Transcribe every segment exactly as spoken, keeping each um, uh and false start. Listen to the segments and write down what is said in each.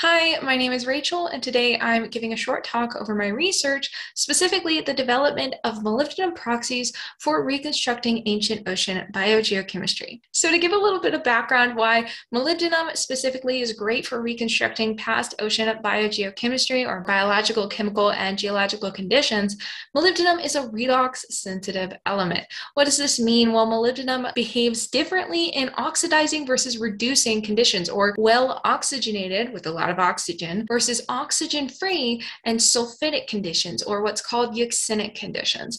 Hi, my name is Rachel, and today I'm giving a short talk over my research, specifically the development of molybdenum proxies for reconstructing ancient ocean biogeochemistry. So to give a little bit of background why molybdenum specifically is great for reconstructing past ocean biogeochemistry or biological, chemical, and geological conditions, molybdenum is a redox-sensitive element. What does this mean? Well, molybdenum behaves differently in oxidizing versus reducing conditions, or well oxygenated with a lot of oxygen versus oxygen-free and sulfidic conditions, or what's called euxinic conditions.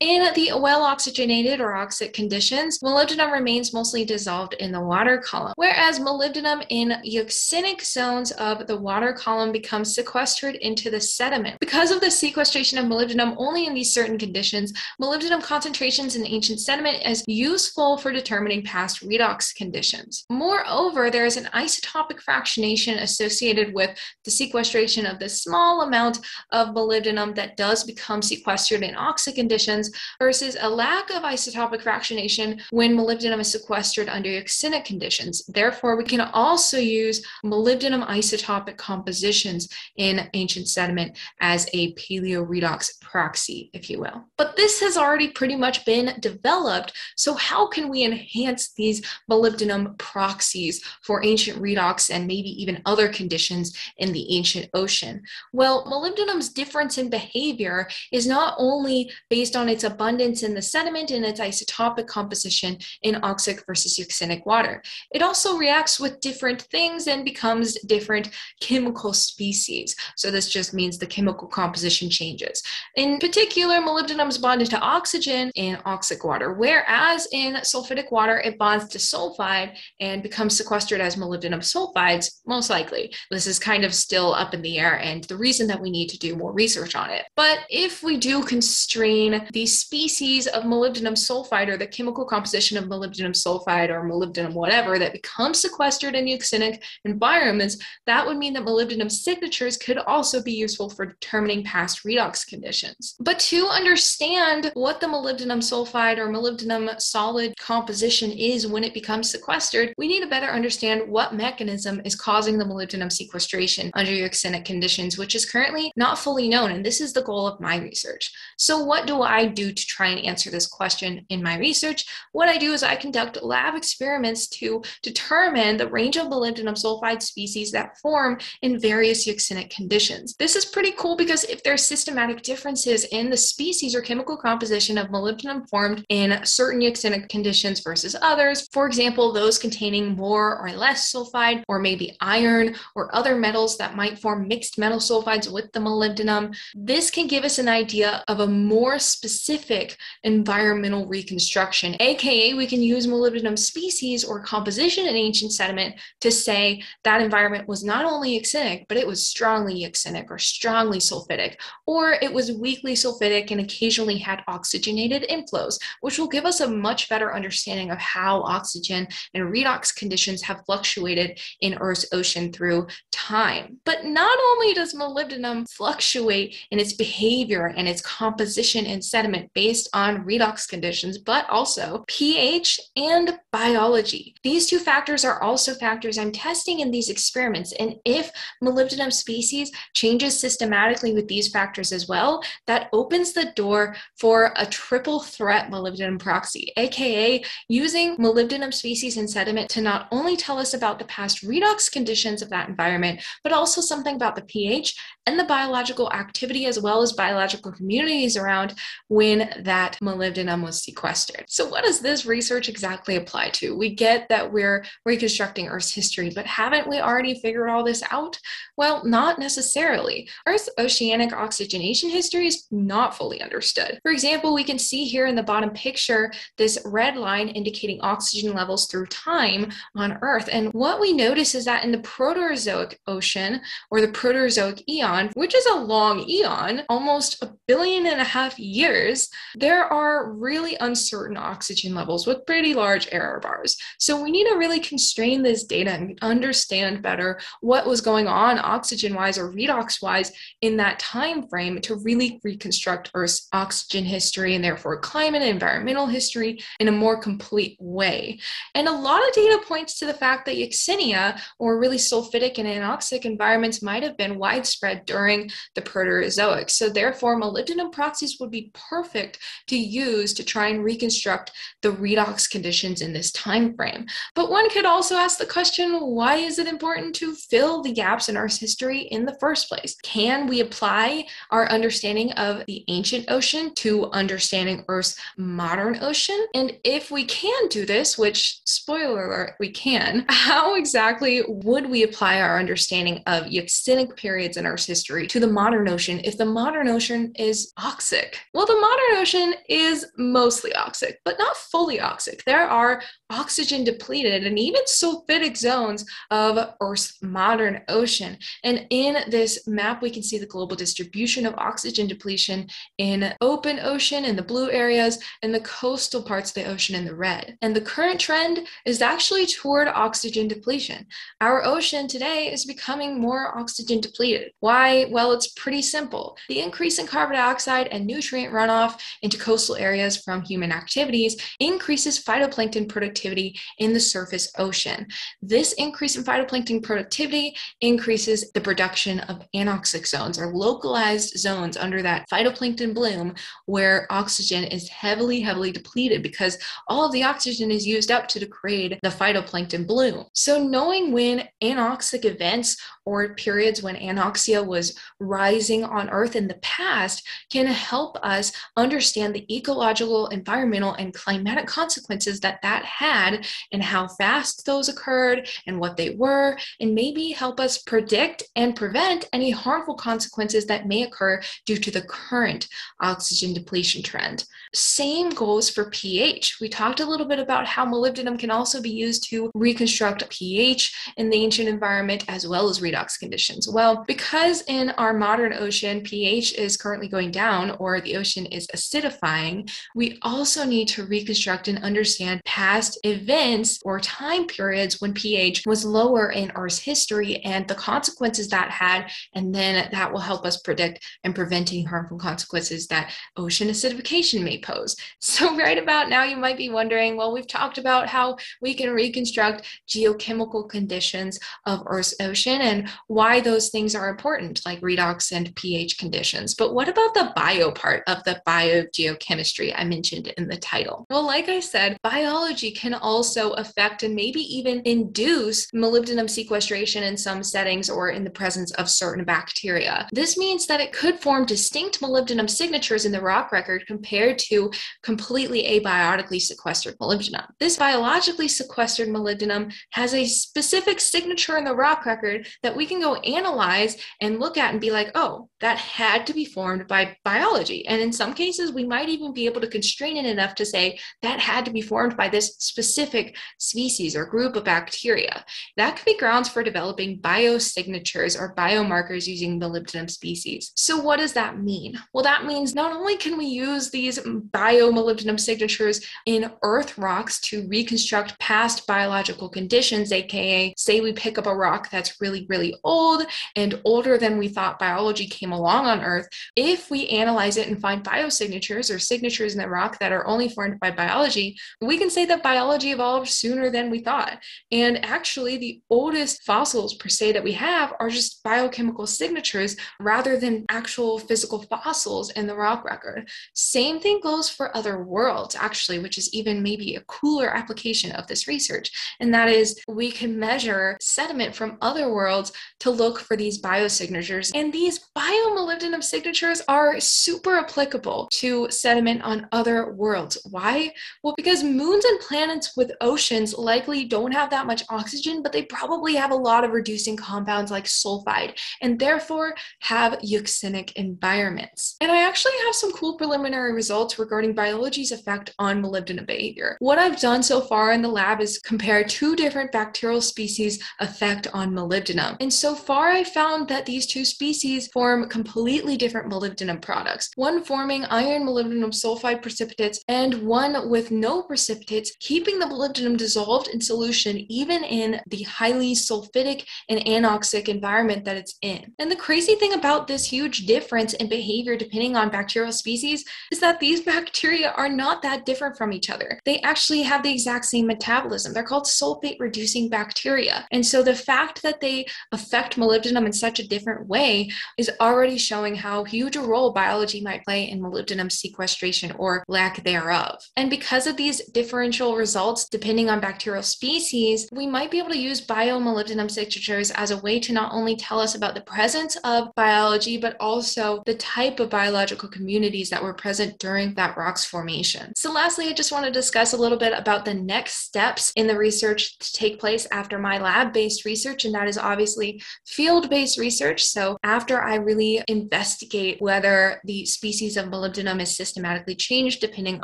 In the well-oxygenated or oxic conditions, molybdenum remains mostly dissolved in the water column, whereas molybdenum in euxinic zones of the water column becomes sequestered into the sediment. Because of the sequestration of molybdenum only in these certain conditions, molybdenum concentrations in ancient sediment is useful for determining past redox conditions. Moreover, there is an isotopic fractionation associated with the sequestration of the small amount of molybdenum that does become sequestered in oxic conditions versus a lack of isotopic fractionation when molybdenum is sequestered under euxinic conditions. Therefore, we can also use molybdenum isotopic compositions in ancient sediment as a paleo-redox proxy, if you will. But this has already pretty much been developed, so how can we enhance these molybdenum proxies for ancient redox and maybe even other conditions in the ancient ocean? Well, molybdenum's difference in behavior is not only based on its abundance in the sediment and its isotopic composition in oxic versus euxinic water. It also reacts with different things and becomes different chemical species. So this just means the chemical composition changes. In particular, molybdenum is bonded to oxygen in oxic water, whereas in sulfidic water, it bonds to sulfide and becomes sequestered as molybdenum sulfides, most likely. This is kind of still up in the air, and the reason that we need to do more research on it. But if we do constrain the species of molybdenum sulfide, or the chemical composition of molybdenum sulfide or molybdenum whatever that becomes sequestered in euxinic environments, that would mean that molybdenum signatures could also be useful for determining past redox conditions. But to understand what the molybdenum sulfide or molybdenum solid composition is when it becomes sequestered, we need to better understand what mechanism is causing the molybdenum molybdenum sequestration under euxinic conditions, which is currently not fully known, and this is the goal of my research. So what do I do to try and answer this question in my research? What I do is I conduct lab experiments to determine the range of molybdenum sulfide species that form in various euxinic conditions. This is pretty cool because if there's systematic differences in the species or chemical composition of molybdenum formed in certain euxinic conditions versus others, for example, those containing more or less sulfide, or maybe iron, or other metals that might form mixed metal sulfides with the molybdenum. This can give us an idea of a more specific environmental reconstruction, aka we can use molybdenum species or composition in ancient sediment to say that environment was not only euxinic, but it was strongly euxinic or strongly sulfidic, or it was weakly sulfidic and occasionally had oxygenated inflows, which will give us a much better understanding of how oxygen and redox conditions have fluctuated in Earth's ocean through time. But not only does molybdenum fluctuate in its behavior and its composition in sediment based on redox conditions, but also pH and biology. These two factors are also factors I'm testing in these experiments, and if molybdenum species changes systematically with these factors as well, that opens the door for a triple threat molybdenum proxy, aka using molybdenum species in sediment to not only tell us about the past redox conditions of that environment, but also something about the pH and the biological activity as well as biological communities around when that molybdenum was sequestered. So what does this research exactly apply to? We get that we're reconstructing Earth's history, but haven't we already figured all this out? Well, not necessarily. Earth's oceanic oxygenation history is not fully understood. For example, we can see here in the bottom picture this red line indicating oxygen levels through time on Earth, and what we notice is that in the Proterozoic ocean, or the Proterozoic eon, which is a long eon, almost a billion and a half years, years, there are really uncertain oxygen levels with pretty large error bars. So we need to really constrain this data and understand better what was going on oxygen-wise or redox-wise in that time frame to really reconstruct Earth's oxygen history and therefore climate and environmental history in a more complete way. And a lot of data points to the fact that euxinia, or really sulfidic and anoxic environments, might have been widespread during the Proterozoic. So therefore, molybdenum proxies would be perfect to use to try and reconstruct the redox conditions in this time frame. But one could also ask the question, why is it important to fill the gaps in Earth's history in the first place? Can we apply our understanding of the ancient ocean to understanding Earth's modern ocean? And if we can do this, which, spoiler alert, we can, how exactly would we apply our understanding of euxinic periods in Earth's history to the modern ocean if the modern ocean is oxic? Well, the modern ocean is mostly oxic, but not fully oxic. There are oxygen depleted and even sulfidic zones of Earth's modern ocean. And in this map, we can see the global distribution of oxygen depletion in open ocean in the blue areas and the coastal parts of the ocean in the red. And the current trend is actually toward oxygen depletion. Our ocean today is becoming more oxygen depleted. Why? Well, it's pretty simple. The increase in carbon dioxide and nutrient runoff into coastal areas from human activities increases phytoplankton productivity in the surface ocean. This increase in phytoplankton productivity increases the production of anoxic zones, or localized zones under that phytoplankton bloom where oxygen is heavily, heavily depleted because all of the oxygen is used up to degrade the phytoplankton bloom. So knowing when anoxic events or periods when anoxia was rising on Earth in the past can help us understand the ecological, environmental, and climatic consequences that that had and how fast those occurred and what they were, and maybe help us predict and prevent any harmful consequences that may occur due to the current oxygen depletion trend. Same goes for pH. We talked a little bit about how molybdenum can also be used to reconstruct pH in the ancient environment as well as redox conditions. Well, because in our modern ocean, pH is currently going down or the ocean is acidifying, we also need to reconstruct and understand past events or time periods when pH was lower in Earth's history and the consequences that had, and then that will help us predict and preventing harmful consequences that ocean acidification may pose. So right about now, you might be wondering, well, we've talked about how we can reconstruct geochemical conditions of Earth's ocean and why those things are important, like redox and pH conditions. But what about the bio part of the biogeochemistry I mentioned in the title? Well, like I said, biology can also affect and maybe even induce molybdenum sequestration in some settings or in the presence of certain bacteria. This means that it could form distinct molybdenum signatures in the rock record compared to completely abiotically sequestered molybdenum. This biologically sequestered molybdenum has a specific signature in the rock record that that we can go analyze and look at and be like, oh, that had to be formed by biology. And in some cases, we might even be able to constrain it enough to say that had to be formed by this specific species or group of bacteria. That could be grounds for developing biosignatures or biomarkers using molybdenum species. So what does that mean? Well, that means not only can we use these biomolybdenum signatures in earth rocks to reconstruct past biological conditions, aka say we pick up a rock that's really really old and older than we thought biology came along on Earth. If we analyze it and find biosignatures or signatures in the rock that are only formed by biology, we can say that biology evolved sooner than we thought. And actually, the oldest fossils per se that we have are just biochemical signatures rather than actual physical fossils in the rock record. Same thing goes for other worlds, actually, which is even maybe a cooler application of this research. And that is, we can measure sediment from other worlds to look for these biosignatures. And these biomolybdenum signatures are super applicable to sediment on other worlds. Why? Well, because moons and planets with oceans likely don't have that much oxygen, but they probably have a lot of reducing compounds like sulfide, and therefore have euxinic environments. And I actually have some cool preliminary results regarding biology's effect on molybdenum behavior. What I've done so far in the lab is compare two different bacterial species' effect on molybdenum. And so far, I found that these two species form completely different molybdenum products, one forming iron molybdenum sulfide precipitates and one with no precipitates, keeping the molybdenum dissolved in solution even in the highly sulfidic and anoxic environment that it's in. And the crazy thing about this huge difference in behavior depending on bacterial species is that these bacteria are not that different from each other. They actually have the exact same metabolism. They're called sulfate-reducing bacteria. And so the fact that they affect molybdenum in such a different way is already showing how huge a role biology might play in molybdenum sequestration or lack thereof. And because of these differential results depending on bacterial species, we might be able to use biomolybdenum signatures as a way to not only tell us about the presence of biology, but also the type of biological communities that were present during that rock's formation. So lastly, I just want to discuss a little bit about the next steps in the research to take place after my lab-based research, and that is obviously field-based research. So after I really investigate whether the species of molybdenum is systematically changed depending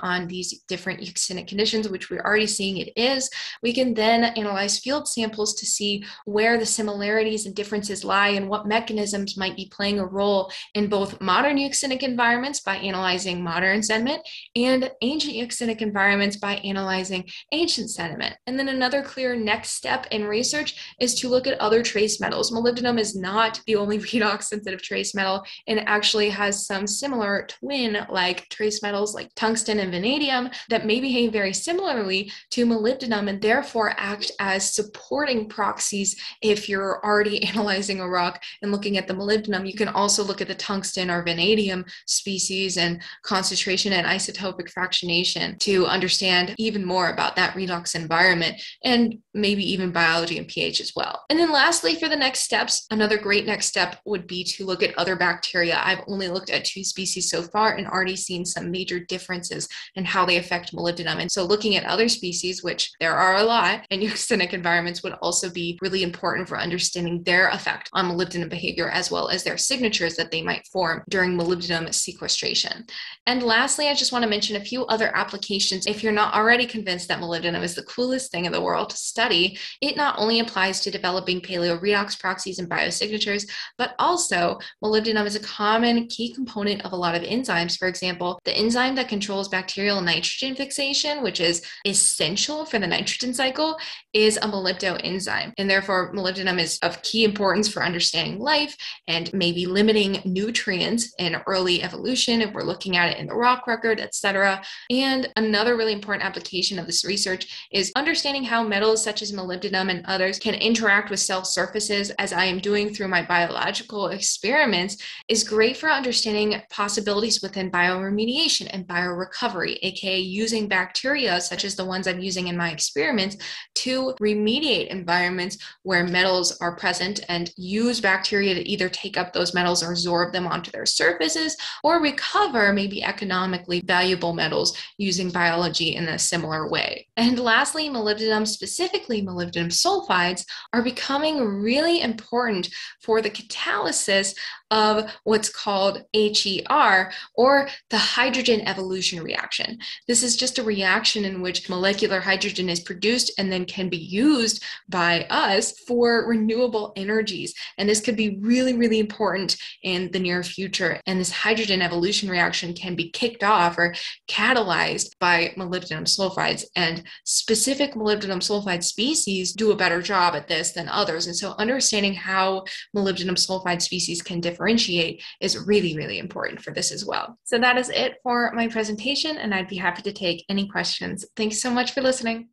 on these different euxinic conditions, which we're already seeing it is, we can then analyze field samples to see where the similarities and differences lie and what mechanisms might be playing a role in both modern euxinic environments by analyzing modern sediment and ancient euxinic environments by analyzing ancient sediment. And then another clear next step in research is to look at other trace metals. Molybdenum is not the only redox-sensitive trace metal and actually has some similar twin-like trace metals like tungsten and vanadium that may behave very similarly to molybdenum and therefore act as supporting proxies. If you're already analyzing a rock and looking at the molybdenum, you can also look at the tungsten or vanadium species and concentration and isotopic fractionation to understand even more about that redox environment and maybe even biology and pH as well. And then lastly, for the next steps, another great next step would be to look at other bacteria. I've only looked at two species so far and already seen some major differences in how they affect molybdenum. And so looking at other species, which there are a lot in euxinic environments, would also be really important for understanding their effect on molybdenum behavior as well as their signatures that they might form during molybdenum sequestration. And lastly, I just want to mention a few other applications. If you're not already convinced that molybdenum is the coolest thing in the world to study, it not only applies to developing paleo-redox proxies and biosignatures, but also molybdenum is a common key component of a lot of enzymes. For example, the enzyme that controls bacterial nitrogen fixation, which is essential for the nitrogen cycle, is a molybdoenzyme. And therefore, molybdenum is of key importance for understanding life and maybe limiting nutrients in early evolution if we're looking at it in the rock record, et cetera. And another really important application of this research is understanding how metals such as molybdenum and others can interact with cell surfaces, as I am doing through my biological experiments, is great for understanding possibilities within bioremediation and biorecovery, aka using bacteria such as the ones I'm using in my experiments to remediate environments where metals are present and use bacteria to either take up those metals or absorb them onto their surfaces or recover maybe economically valuable metals using biology in a similar way. And lastly, molybdenum, specifically molybdenum sulfides, are becoming really important for the catalysis of what's called H E R, or the hydrogen evolution reaction. This is just a reaction in which molecular hydrogen is produced and then can be used by us for renewable energies. And this could be really, really important in the near future. And this hydrogen evolution reaction can be kicked off or catalyzed by molybdenum sulfides. And specific molybdenum sulfide species do a better job at this than others. And so understanding how molybdenum sulfide species can differ differentiate is really, really important for this as well. So that is it for my presentation, and I'd be happy to take any questions. Thanks so much for listening.